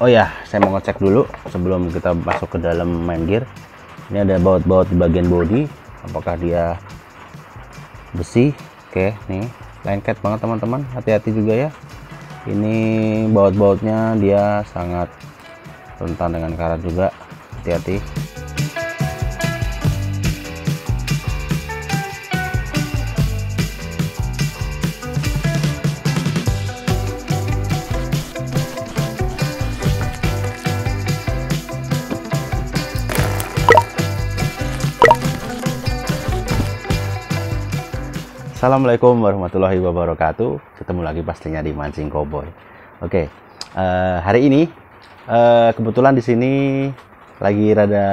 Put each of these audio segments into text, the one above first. Oh ya, saya mau ngecek dulu sebelum kita masuk ke dalam main gear. Ini ada baut-baut di bagian body, apakah dia besi? Oke, nih lengket banget teman-teman, hati-hati juga ya. Ini baut-bautnya dia sangat rentan dengan karat juga, hati-hati. Assalamualaikum warahmatullahi wabarakatuh. Ketemu lagi pastinya di Mancing Koboi. Oke, hari ini kebetulan di sini lagi rada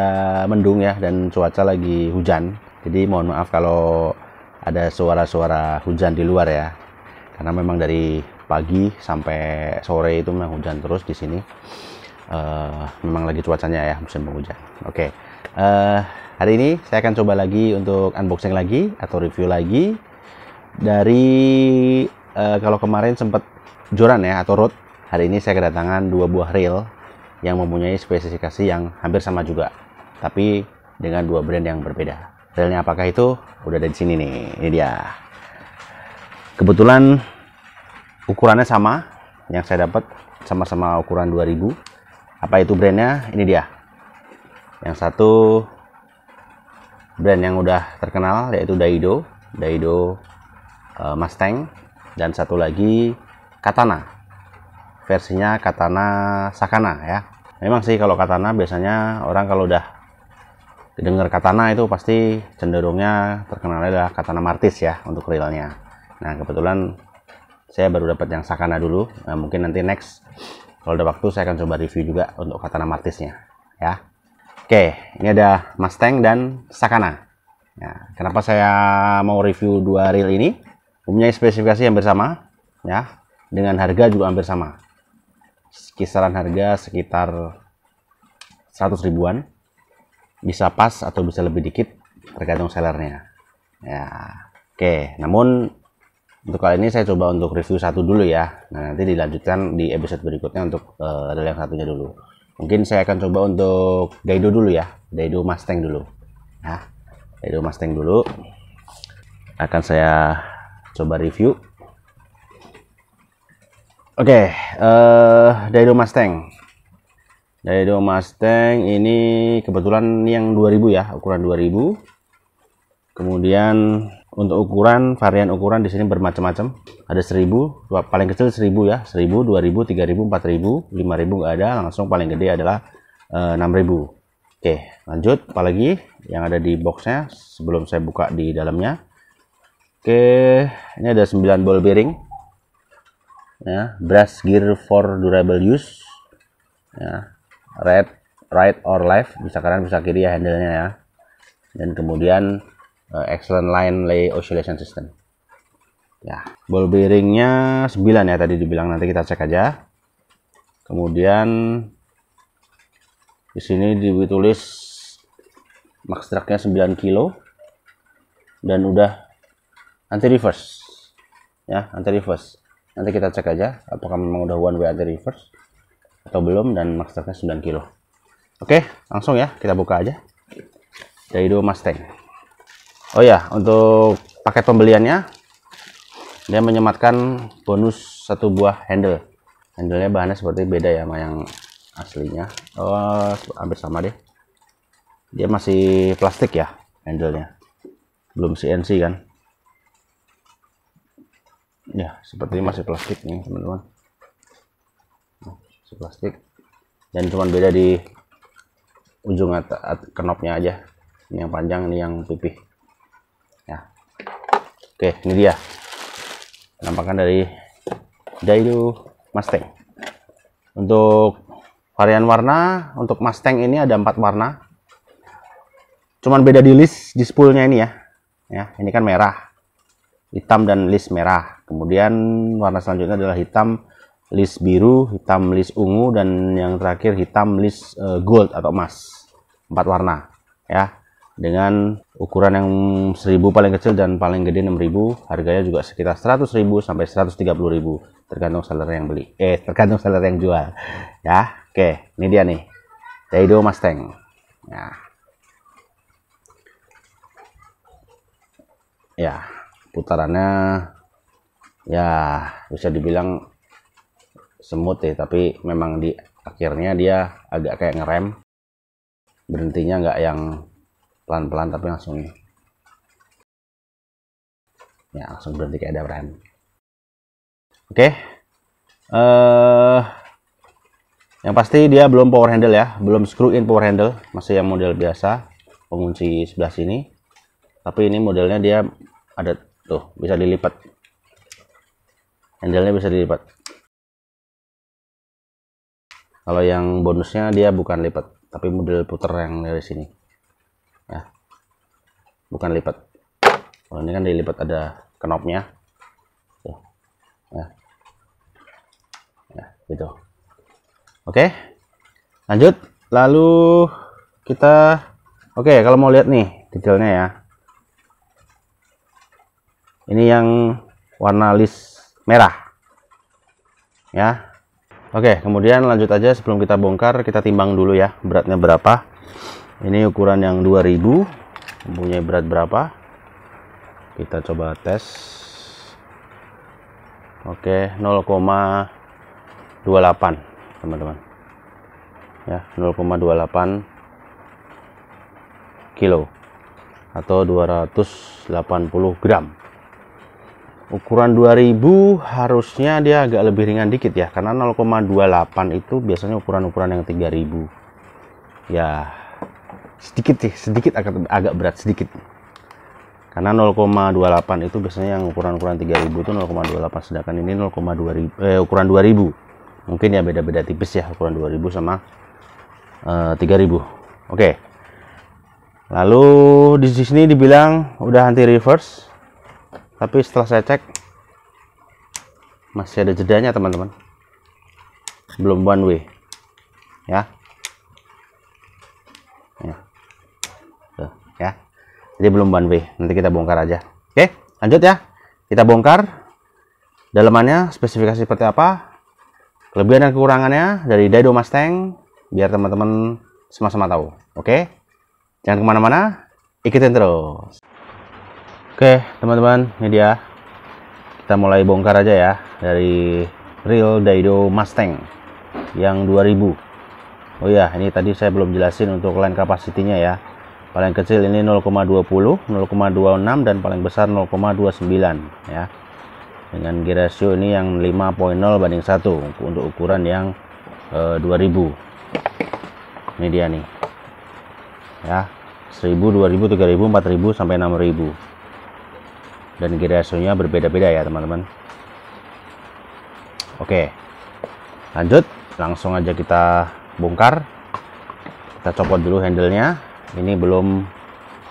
mendung ya, dan cuaca lagi hujan. Jadi mohon maaf kalau ada suara-suara hujan di luar ya, karena memang dari pagi sampai sore itu memang hujan terus di sini. Memang lagi cuacanya ya musim penghujan. Oke, hari ini saya akan coba lagi untuk unboxing lagi atau review lagi. Dari kalau kemarin sempat joran ya atau road, hari ini saya kedatangan dua buah reel yang mempunyai spesifikasi yang hampir sama juga, tapi dengan dua brand yang berbeda. Reelnya apakah itu? Udah ada di sini nih, ini dia. Kebetulan ukurannya sama, yang saya dapat sama-sama ukuran 2000. Apa itu brandnya? Ini dia. Yang satu brand yang udah terkenal yaitu Daido Mustang, dan satu lagi Katana, versinya Katana Sakana ya. Memang sih kalau Katana biasanya orang kalau udah dengar Katana itu pasti cenderungnya terkenalnya adalah Katana Martis ya untuk reelnya. Nah kebetulan saya baru dapat yang Sakana dulu. Nah, mungkin nanti next kalau ada waktu saya akan coba review juga untuk Katana Martisnya ya. Oke, ini ada Mustang dan Sakana. Nah, kenapa saya mau review dua reel ini? Punya spesifikasi hampir sama ya, dengan harga juga hampir sama, kisaran harga sekitar 100 ribuan, bisa pas atau bisa lebih dikit tergantung sellernya ya. Oke, namun untuk kali ini saya coba untuk review satu dulu ya. Nah, nanti dilanjutkan di episode berikutnya untuk reel yang satunya dulu. Mungkin saya akan coba untuk Daido dulu ya, Daido Mustang dulu ya, Daido Mustang dulu akan saya coba review. Oke, Daido Mustang ini kebetulan ini yang 2000 ya, ukuran 2000. Kemudian untuk ukuran, varian ukuran di sini bermacam-macam. Ada 1000, paling kecil 1000 ya, 1000, 2000, 3000, 4000, 5000 nggak ada, langsung paling gede adalah 6000. Oke, lanjut apalagi yang ada di boxnya sebelum saya buka di dalamnya. Oke, ini ada 9 ball bearing ya, brass gear for durable use ya, right or left, bisa kanan bisa kiri ya handle-nya ya. Dan kemudian excellent line lay oscillation system ya. Ball bearingnya 9 ya tadi dibilang, nanti kita cek aja. Kemudian di sini ditulis max drag-nya 9 kilo dan udah anti-reverse ya, anti-reverse. Nanti kita cek aja apakah memang udah one way anti-reverse atau belum, dan max drag-nya 9 kilo. Oke, langsung ya kita buka aja Daido Mustang. Oh ya, untuk paket pembeliannya dia menyematkan bonus satu buah handle. Handlenya bahannya seperti beda ya sama yang aslinya. Oh, hampir sama deh. Dia masih plastik ya handlenya, belum CNC kan ya, seperti masih plastik nih teman-teman, masih plastik, dan cuman beda di ujung knobnya aja. Ini yang panjang, ini yang pipih ya. Oke, ini dia penampakan dari Daido Mustang. Untuk varian warna, untuk Mustang ini ada 4 warna, cuman beda di list di spoolnya ini ya. Ya, ini kan merah, hitam, dan list merah. Kemudian warna selanjutnya adalah hitam list biru, hitam list ungu, dan yang terakhir hitam list gold atau emas. 4 warna ya, dengan ukuran yang 1000 paling kecil dan paling gede 6000. Harganya juga sekitar 100.000 sampai 130.000 tergantung seller yang beli, tergantung seller yang jual ya. Oke, Oke, ini dia nih, Daido Mustang. Nah, ya, putarannya ya bisa dibilang semut ya, tapi memang di akhirnya dia agak kayak ngerem, berhentinya nggak yang pelan-pelan tapi langsung ya berhenti kayak ada rem. Oke, yang pasti dia belum power handle ya, belum screw in power handle, masih yang model biasa pengunci sebelah sini. Tapi ini modelnya dia ada tuh, bisa dilipat, handle-nya bisa dilipat. Kalau yang bonusnya dia bukan lipat, tapi model puter yang dari sini, ya, bukan lipat. Kalau ini kan dilipat ada knobnya, tuh, ya, gitu. Oke, lanjut. Lalu kita, oke, kalau mau lihat nih detailnya ya. Ini yang warna list merah, ya. Oke, kemudian lanjut aja. Sebelum kita bongkar, kita timbang dulu ya beratnya berapa. Ini ukuran yang 2000, mempunyai berat berapa. Kita coba tes. Oke, 0,28 teman-teman. Ya, 0,28 kilo atau 280 gram. Ukuran 2000 harusnya dia agak lebih ringan dikit ya, karena 0,28 itu biasanya ukuran-ukuran yang 3000 ya, sedikit sih, sedikit agak berat sedikit, karena 0,28 itu biasanya yang ukuran-ukuran 3000 itu 0,28, sedangkan ini 0,2 ukuran 2000 mungkin ya beda-beda tipis ya, ukuran 2000 sama 3000. Oke, lalu di sini dibilang udah anti reverse, tapi setelah saya cek masih ada jedanya teman-teman, belum one way ya. Ya, jadi belum one way, nanti kita bongkar aja. Oke, lanjut ya, kita bongkar dalamannya spesifikasi seperti apa, kelebihan dan kekurangannya dari Daido Mustang, biar teman-teman sama-sama tahu. Oke, jangan kemana-mana, ikutin terus. Oke teman-teman, ini dia, kita mulai bongkar aja ya dari real Daido Mustang yang 2000. Oh ya, ini tadi saya belum jelasin untuk line kapasitinya ya. Paling kecil ini 0,20, 0,26 dan paling besar 0,29 ya. Dengan gear ratio ini yang 5.0:1 untuk ukuran yang 2000. Ini dia nih ya, 1000, 2000, 3000, 4000 sampai 6000. Dan gear ratio-nya berbeda-beda ya teman-teman. Oke, lanjut, langsung aja kita bongkar. Kita copot dulu handle-nya. Ini belum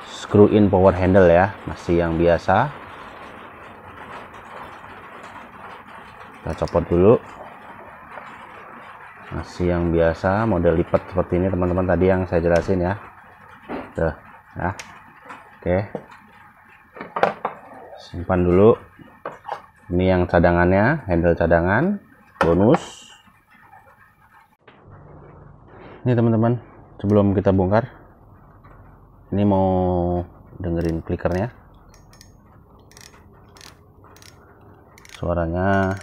screw in power handle ya, masih yang biasa. Kita copot dulu, masih yang biasa, model lipat seperti ini teman-teman, tadi yang saya jelasin ya. Tuh, ya. Oke, simpan dulu. Ini yang cadangannya, handle cadangan bonus ini teman-teman. Sebelum kita bongkar ini, mau dengerin clickernya, suaranya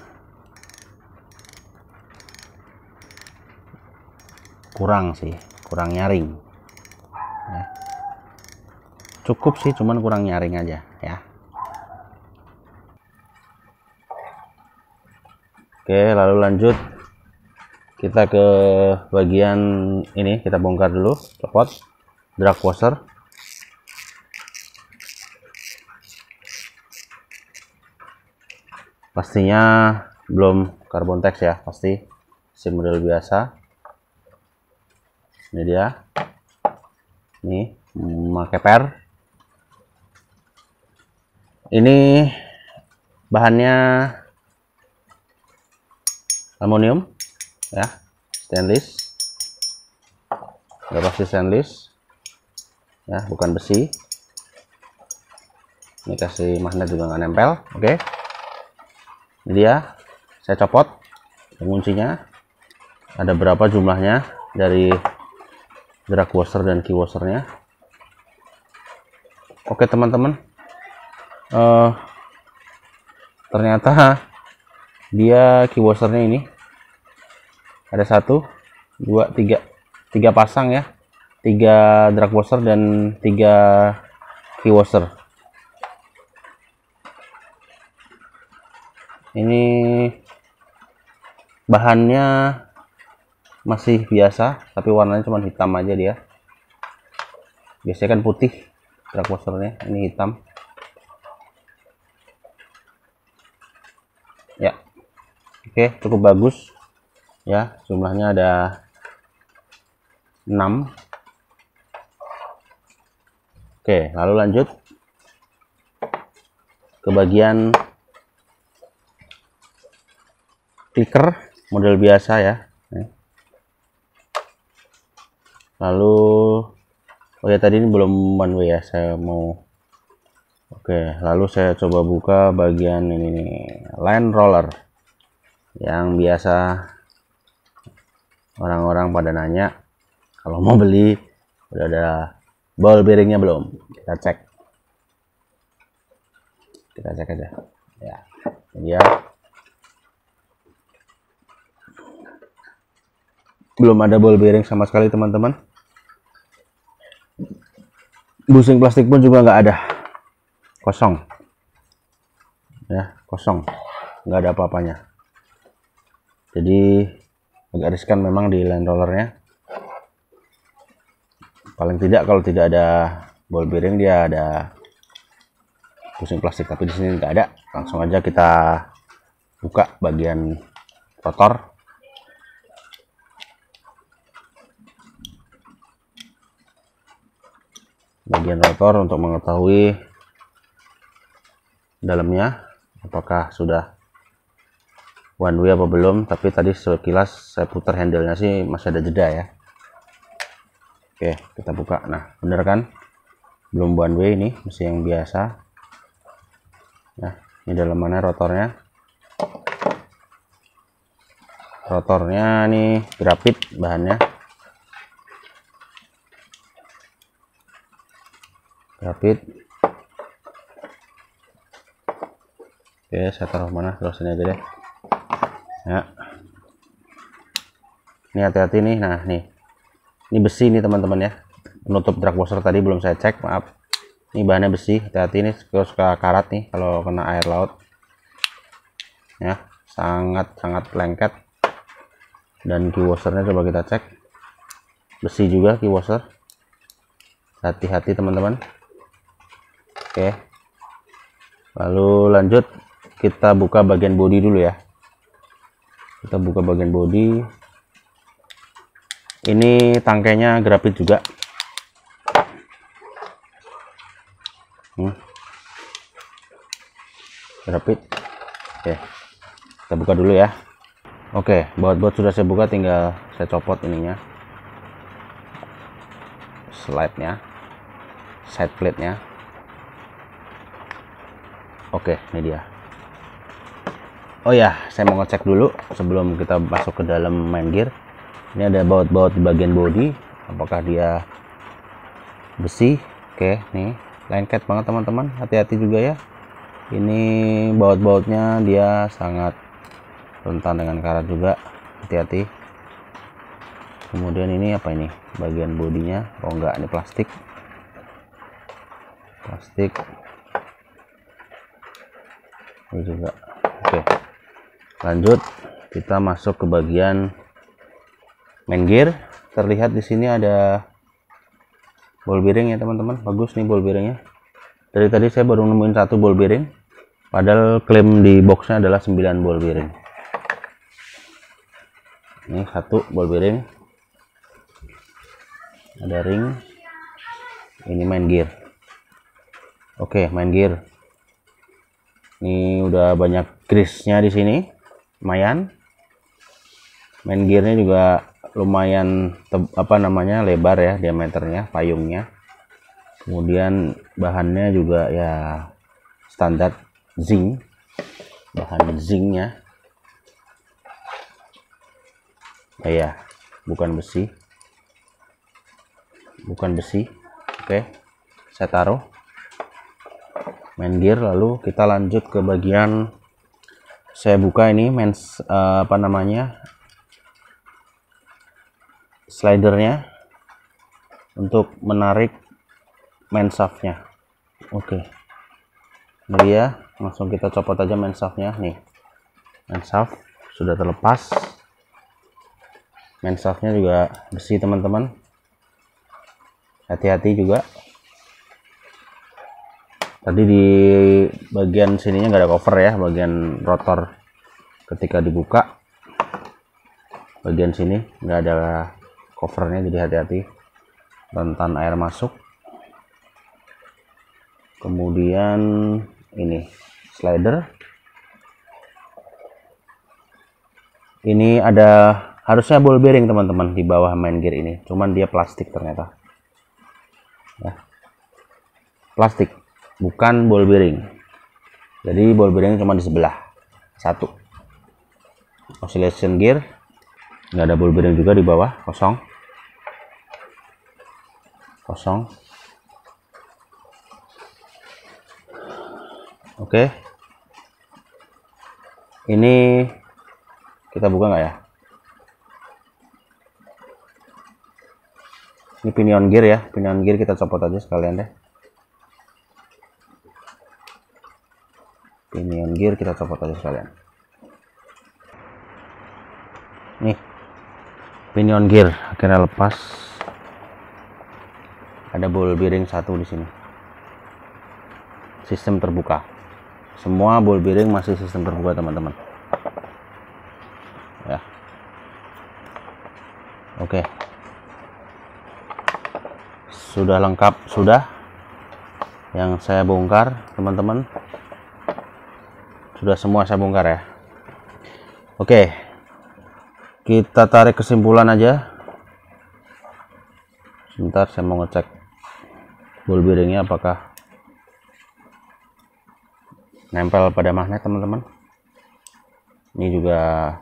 kurang sih, kurang nyaring ya. Cukup sih, cuman kurang nyaring aja ya. Oke, lalu lanjut kita ke bagian ini, kita bongkar dulu, copot drag washer. Pastinya belum carbon tax ya, pasti mesin model biasa. Ini dia, ini memakai per. Ini bahannya aluminium ya, stainless, udah pasti stainless ya, bukan besi. Ini kasih magnet juga nggak nempel. Oke, ini dia, saya copot penguncinya, ada berapa jumlahnya dari drag washer dan key washernya. Oke teman-teman, ternyata dia key washernya ini ada 1, 2, 3 pasang ya, 3 drag washer dan 3 key washer. Ini bahannya masih biasa, tapi warnanya cuma hitam aja dia. Biasanya kan putih drag washernya, ini hitam. Ya, oke, cukup bagus. Ya, jumlahnya ada 6. Oke, lalu lanjut ke bagian clicker model biasa ya. Lalu oh ya tadi ini belum one way ya, saya mau. Oke, lalu saya coba buka bagian ini nih, line roller yang biasa orang-orang pada nanya kalau mau beli udah ada ball bearingnya belum. Kita cek, kita cek aja ya. Dia belum ada ball bearing sama sekali teman-teman. Busing plastik pun juga nggak ada, kosong ya, kosong, nggak ada apa-apanya. Jadi agak riskan memang di line rollernya. Paling tidak kalau tidak ada ball bearing dia ada busing plastik, tapi di sini nggak ada. Langsung aja kita buka bagian rotor. Bagian rotor untuk mengetahui dalamnya apakah sudah one way apa belum, tapi tadi sekilas saya putar handle-nya sih masih ada jeda ya. Oke, kita buka. Nah, bener kan? Belum one way, ini masih yang biasa. Nah, ini dalamannya rotornya. Rotornya nih grafit bahannya. Grafit. Oke, saya taruh mana? Terus ini aja deh. Ya. Ini hati-hati nih. Nah, nih. Ini besi nih teman-teman ya. Penutup drag washer tadi belum saya cek, maaf. Ini bahannya besi. Hati-hati nih, suka karat nih kalau kena air laut. Ya, sangat-sangat lengket. Dan key washernya coba kita cek. Besi juga key washer. Hati-hati teman-teman. Oke, lalu lanjut kita buka bagian bodi dulu ya. Kita buka bagian bodi. Ini tangkainya grafit juga. Grafit. Oke, kita buka dulu ya. Oke, baut-baut sudah saya buka, tinggal saya copot ininya, slide-nya, side plate-nya. Oke, ini dia. Oh ya, saya mau ngecek dulu sebelum kita masuk ke dalam main gear. Ini ada baut-baut di bagian bodi, apakah dia besi? Oke, nih lengket banget teman-teman, hati-hati juga ya. Ini baut-bautnya dia sangat rentan dengan karat juga, hati-hati. Kemudian ini apa ini? Bagian bodinya, oh enggak, ini plastik. Plastik. Juga. Oke, lanjut kita masuk ke bagian main gear. Terlihat di sini ada ball bearing ya teman-teman, bagus nih ball bearingnya. Dari tadi saya baru nemuin 1 ball bearing, padahal klaim di boxnya adalah 9 ball bearing. Ini 1 ball bearing, ada ring, ini main gear. Oke, main gear. Ini udah banyak grease-nya di sini, lumayan. Main gearnya juga lumayan lebar ya diameternya, payungnya. Kemudian bahannya juga ya standar zinc, bahan zincnya. ya, bukan besi. Oke, saya taruh main gear, lalu kita lanjut ke bagian saya buka ini slidernya untuk menarik main shaftnya. Oke, jadi ya langsung kita copot aja main shaftnya. Nih, main shaft sudah terlepas, main shaftnya juga besi teman-teman, hati-hati juga. Tadi di bagian sininya nggak ada cover ya, bagian rotor ketika dibuka bagian sini nggak ada covernya, jadi hati-hati rentan air masuk. Kemudian ini slider ini ada, harusnya ball bearing teman-teman di bawah main gear ini, cuman dia plastik ternyata ya, plastik bukan ball bearing. Jadi ball bearing cuma di sebelah satu. Oscillation gear nggak ada ball bearing juga di bawah, kosong. Oke, ini kita buka nggak ya? Ini pinion gear ya, pinion gear kita copot aja sekalian deh. Nih, pinion gear akhirnya lepas. Ada ball bearing satu di sini. Sistem terbuka. Semua ball bearing masih sistem terbuka teman-teman. Ya. Oke. Sudah lengkap, sudah. Yang saya bongkar teman-teman. Sudah semua saya bongkar ya. Oke, kita tarik kesimpulan aja. Sebentar, saya mau ngecek ball bearingnya apakah nempel pada magnet teman-teman. Ini juga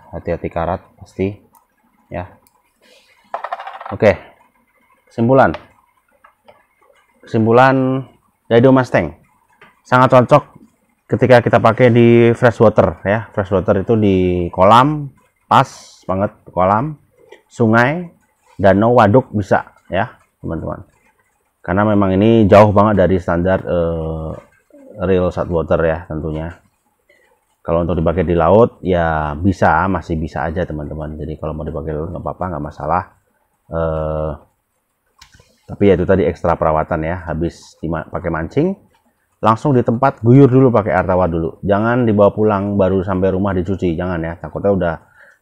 hati-hati karat pasti ya. Oke, kesimpulan Daido Mustang sangat cocok ketika kita pakai di freshwater ya, freshwater itu di kolam, pas banget kolam, sungai, danau, waduk bisa ya teman-teman, karena memang ini jauh banget dari standar real saltwater ya tentunya. Kalau untuk dipakai di laut ya bisa, masih bisa aja teman-teman, jadi kalau mau dipakai di laut nggak apa-apa, nggak masalah. Tapi ya itu tadi ekstra perawatan ya, habis pakai mancing langsung di tempat guyur dulu pakai air tawar dulu, jangan dibawa pulang baru sampai rumah dicuci, jangan ya, takutnya udah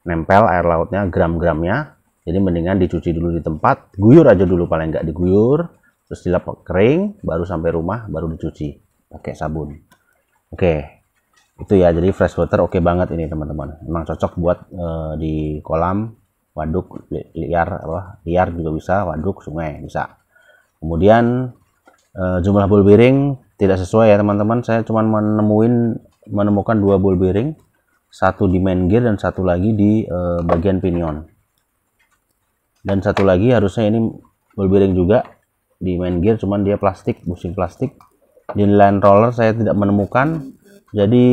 nempel air lautnya, gram-gramnya. Jadi mendingan dicuci dulu di tempat, guyur aja dulu, paling nggak diguyur terus dilap kering, baru sampai rumah baru dicuci pakai sabun. Oke, itu ya, jadi freshwater oke banget ini teman-teman, emang cocok buat di kolam, waduk liar juga bisa, waduk, sungai bisa. Kemudian jumlah ball bearing tidak sesuai ya teman-teman, saya cuma menemukan dua ball bearing, satu di main gear dan satu lagi di bagian pinion, dan satu lagi harusnya ini ball bearing juga di main gear, cuman dia plastik, bushing plastik. Di line roller saya tidak menemukan, jadi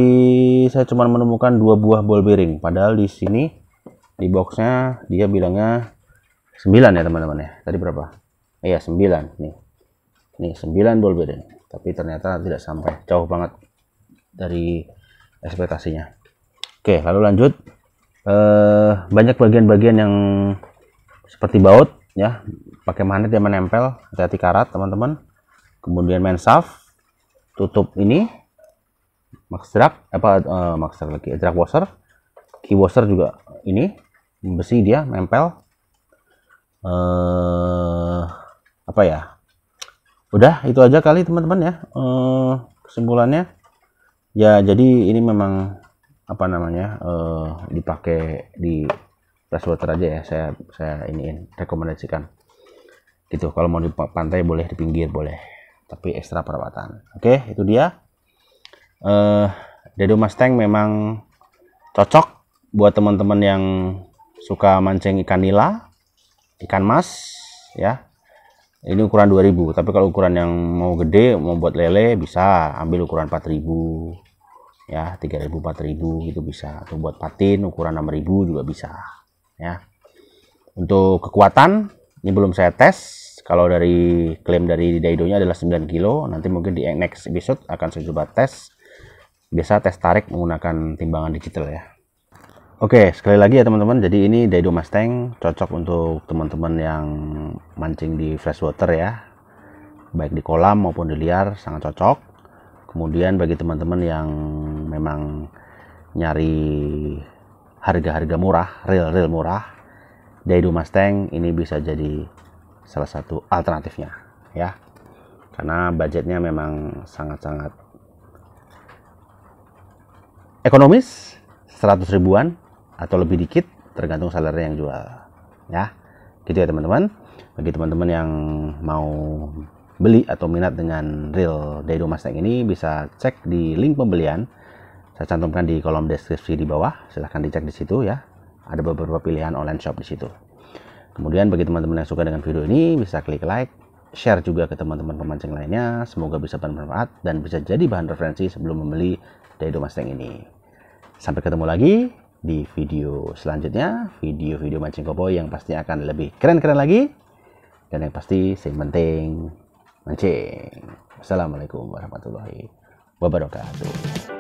saya cuma menemukan dua buah ball bearing, padahal di sini di boxnya dia bilangnya 9 ya teman-teman ya, tadi berapa? Iya 9 nih. Nih 9 ball bearing, tapi ternyata tidak sampai, jauh banget dari ekspektasinya. Oke, lalu lanjut, banyak bagian-bagian yang seperti baut ya, pakai magnet yang menempel, hati-hati karat teman-teman. Kemudian main shaft, tutup ini max drag, drag washer, key washer juga ini besi, dia nempel. Udah itu aja kali teman-teman ya kesimpulannya ya. Jadi ini memang dipakai di freshwater aja ya, saya iniin rekomendasikan gitu. Kalau mau di pantai boleh, di pinggir boleh, tapi ekstra perawatan. Oke, itu dia Daido Mustang, memang cocok buat teman-teman yang suka mancing ikan nila, ikan mas ya. Ini ukuran 2000, tapi kalau ukuran yang mau gede, mau buat lele, bisa ambil ukuran 4000 ya, 3000 4000 gitu bisa. Atau buat patin ukuran 6000 juga bisa ya. Untuk kekuatan ini belum saya tes. Kalau dari klaim dari Daido-nya adalah 9 kilo, nanti mungkin di next episode akan saya coba tes. Biasa tes tarik menggunakan timbangan digital ya. Oke, sekali lagi ya teman-teman, jadi ini Daido Mustang cocok untuk teman-teman yang mancing di freshwater ya, baik di kolam maupun di liar, sangat cocok. Kemudian bagi teman-teman yang memang nyari harga-harga murah, reel-reel murah, Daido Mustang ini bisa jadi salah satu alternatifnya ya, karena budgetnya memang sangat-sangat ekonomis, 100 ribuan atau lebih dikit tergantung sellernya yang jual ya. Gitu ya teman-teman, bagi teman-teman yang mau beli atau minat dengan reel Daido Mustang ini, bisa cek di link pembelian, saya cantumkan di kolom deskripsi di bawah, silahkan dicek di situ ya, ada beberapa pilihan online shop di situ. Kemudian bagi teman-teman yang suka dengan video ini, bisa klik like, share juga ke teman-teman pemancing lainnya, semoga bisa bermanfaat dan bisa jadi bahan referensi sebelum membeli Daido Mustang ini. Sampai ketemu lagi di video selanjutnya, video-video mancing koboi yang pasti akan lebih keren-keren lagi. Dan yang pasti, yang penting mancing. Wassalamualaikum warahmatullahi wabarakatuh.